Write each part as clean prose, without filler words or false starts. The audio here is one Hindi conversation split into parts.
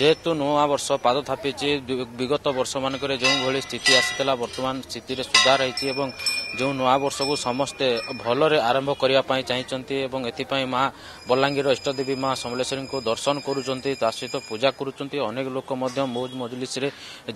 जेहेतु नुआ वर्ष पाद थापी विगत वर्ष मानक जो भाई स्थिति आसाला बर्तमान स्थित सुधार होती जो नुआ वर्ष को समस्ते भलरे आरंभ करने चाहिए। माँ बलांगीर इष्टदेवी माँ समलेश्वरी को दर्शन करा सहित पूजा करनेक लोक मौज मजलिस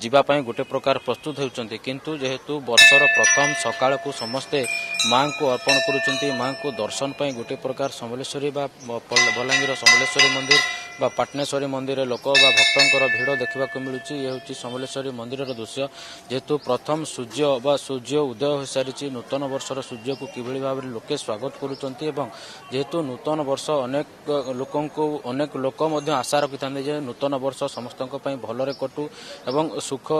जावाई गोटे प्रकार प्रस्तुत होती किंतु जेहेतु वर्षर प्रथम सकाल को समस्ते माँ को अर्पण करुँच माँ को दर्शन पर गोटे प्रकार समलेश्वरी बलांगीर समलेश्वरी मंदिर बा पटनेश्वरी मंदिर लोक बा भक्तों भीड़ देखा मिलूँ। ये हूँ समलेश्वरी मंदिर दृश्य जेहेतु प्रथम सूर्य बा सूर्य उदय हो सारी नूतन वर्षर सूर्य को किभली भाव में लोके स्वागत करुँच एवं जेहेतु नूतन वर्ष अनेक लोक आशा रखि था नूतन वर्ष समस्तों भलरे कटू एवं सुख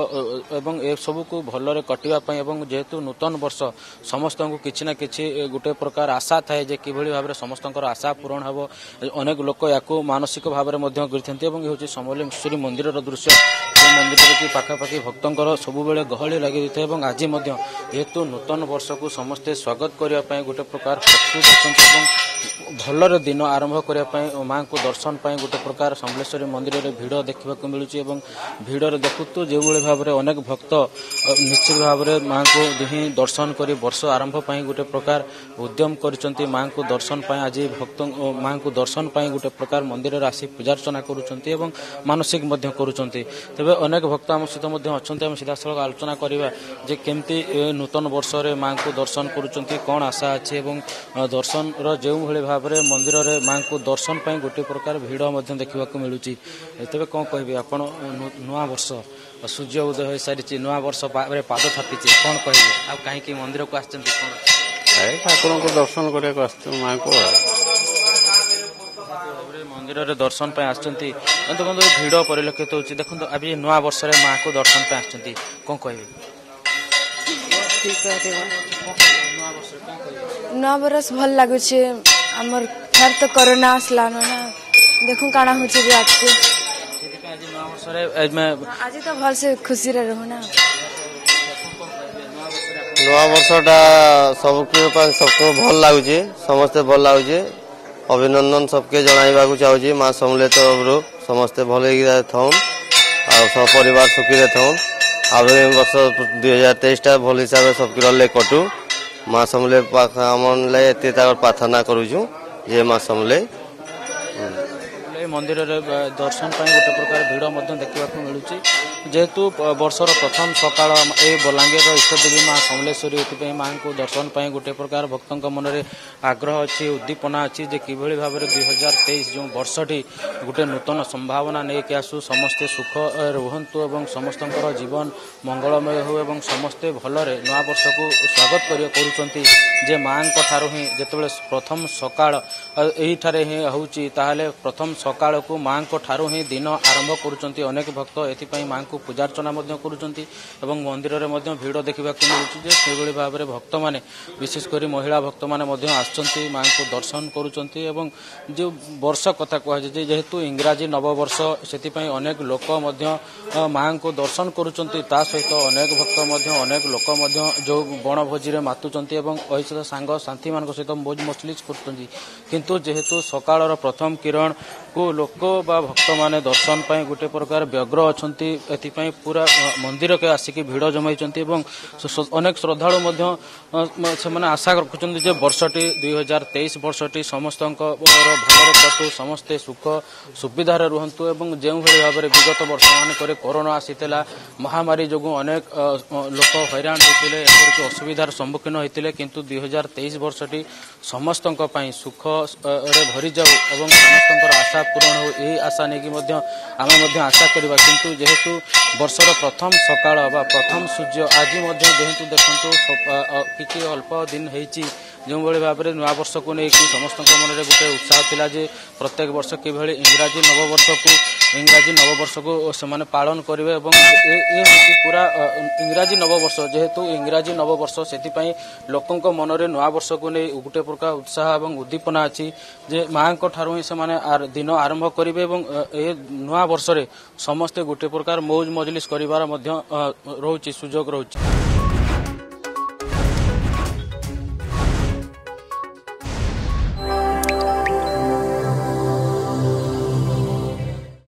एवं ए सबू को भलरे कटापी एवं जेहेतु नूतन वर्ष समस्तों को किसी ना कि गोटे प्रकार आशा थाए कि भाव में समस्त आशा पूरण हे अनेक लोक या मानसिक भाव हूँ समलेश्वरी मंदिर दृश्य मंदिर की पाखापाखि भक्तों सब बेले गहली लगे और आज जेहेतु नूतन वर्ष को समस्ते स्वागत करने गोटे प्रकार प्रस्तुत भलरे दिन आरंभ करने माँ को दर्शन पर गोटे प्रकार समलेश्वरी मंदिर में भीड़ देखा मिलूँ और भीड़ देखु जो भाव में अनेक भक्त निश्चित भाव में माँ को दुहे दर्शन कर वर्ष आरंभ पर गोटे प्रकार उद्यम कर माँ को दर्शन पर आज भक्त माँ को दर्शन पर गोटे प्रकार मंदिर में आसी पूजार्चना कर मानसिक तेज अनेक भक्त आम सहित अच्छा सीधासल आलोचना करवा जे केमती नूतन वर्ष रे माँ को दर्शन करुँच कौन आशा अच्छे दर्शन रो भाव में मंदिर रे माँ को दर्शन पर गोटे प्रकार भीड़ देखा मिलूँ। तेज कौन कह आप नुआ वर्ष सूर्य उदय हो सारी नुआ वर्ष पाद थापी कौन कह कहीं मंदिर को आस ठाकुर को दर्शन कर मंदिर में दर्शन पर आसुँचे देखो भिड़ परिलक्षित हो देखो आज नूआ वर्ष में माँ को दर्शन पर आसुँचे कौन कह नूआ बरस भल लगुचे आमर फिर तो कोरोना आसलान ना देखू काना हो आज तो भल से खुशी रहू ना नूआ वर्षटा सबको भल लगुचे समस्ते भल लगुचे अभिनंदन सबके जनवाक चाहिए माँ समले तरफ समस्ते भल थाउन सब परिवार सुखी थाउन आगामी वर्ष 2023 भल हिसाब से सबके कटू माँ समले मन लगे प्रार्थना करूचु जे माँ समले मंदिर दर्शन पर गोटे प्रकार भीड़ देखा मिलूँ। जेहेतु वर्षर प्रथम सकाल ए बलांगीर इष्टदेवी माँ समलेश्वरी ए माँ को दर्शन पर गोटे प्रकार भक्तों मन में आग्रह अच्छी उद्दीपना अच्छी कि भाव में 2023 जो वर्षटी गोटे नूतन संभावना लेकिन आसू समस्ते सुख रुहतु समस्त जीवन मंगलमय हो समस्ते भलरे नूआ वर्ष को स्वागत कर माँ ठार ही जो प्रथम सकाल यही हिं हूँ ताहले प्रथम सकाल को माँ ठार ही दिन आरंभ करेक भक्त ए माँ को पूजार्चना कर मंदिर में भीड़ देखा मिलूँ। भाव में भक्त मैंने विशेषकर महिला भक्त मैंने आसुँच माँ को दर्शन करुँच जो वर्ष कथा कहुचे जेहेतु इंग्राजी नववर्ष से अनेक लोक माँ को दर्शन करुँचा सहित अनेक भक्त अनेक लोक जो बणभोजी में मातुँच और सहित सांग साथी मान सहित मौज मजलिस करुँच जेहेतु सकाल प्रथम किरण को लोक बा भक्त माने दर्शन पर गोटे प्रकार व्यग्र अच्छा एपाई पूरा मंदिर के आसिक भिड़ जमाई अनेक श्रद्धालु से आशा रखुंत जे वर्षटी 2023 वर्षटी समस्तों भलरे कटू समस्ते सुख सुविधार रुहतु और जो भाव में विगत वर्ष मानक कोरोना आसीला महामारी जो अनेक लोक हैरान होते असुविधार सम्मुखीन होते किंतु 2023 वर्षटी समस्तों सुख भरी जाऊ और समस्त आशा पूरण हो यही आशा नहीं आम आशा करवा किंतु जेहेतु वर्षर प्रथम सकाल बा प्रथम सूर्य आज जेहेतु देखु कि अल्प दिन होती जो भाव में नूआ वर्ष को लेकिन समस्त मन में गोटे उत्साह जे प्रत्येक वर्ष किभली इंग्राजी नववर्ष को से पालन करेंगे पूरा इंग्राजी नववर्ष जेहेतु इंग्राजी नववर्ष से लोकों मन में नूआ वर्ष को नहीं गोटे प्रकार उत्साह और उद्दीपना अच्छी जे माँ ठार ही से दिन आरंभ करेंगे और ये नूआ वर्ष में समस्ते गोटे प्रकार मौज मजलिस कर सुजोग रोचे।